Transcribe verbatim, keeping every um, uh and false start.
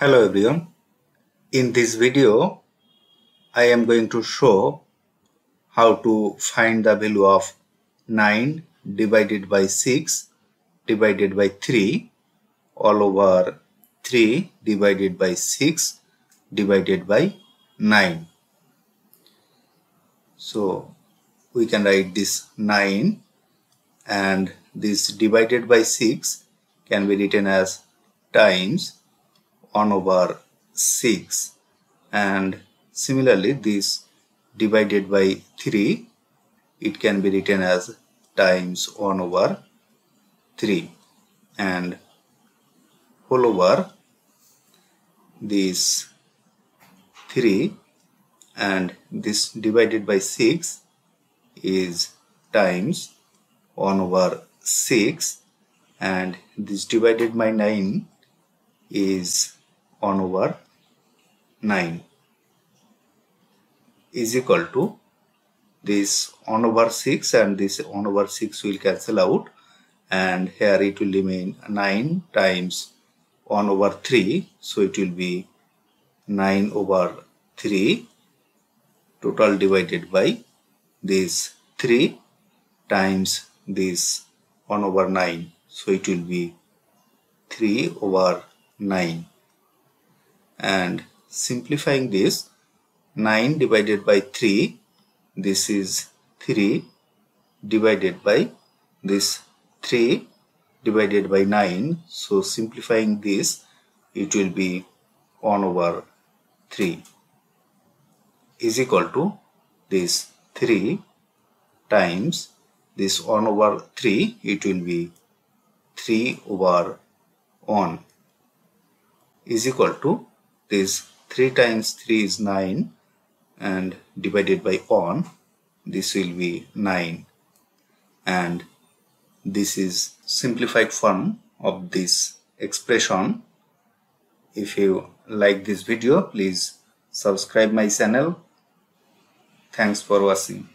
Hello everyone. In this video, I am going to show how to find the value of nine divided by six divided by three all over three divided by six divided by nine. So we can write this nine, and this divided by six can be written as times one over six, and similarly this divided by three, it can be written as times one over three, and whole over this three, and this divided by six is times one over six, and this divided by nine is one over nine, is equal to this one over six, and this one over six will cancel out, and here it will remain nine times one over three, so it will be nine over three total divided by this three times this one over nine, so it will be three over nine. And simplifying this, nine divided by three, this is three divided by this three divided by nine, so simplifying this, it will be one over three is equal to this three times this one over three, it will be three over one, is equal to this three times three is nine, and divided by one, this will be nine, and this is simplified form of this expression. If you like this video, please subscribe my channel. Thanks for watching.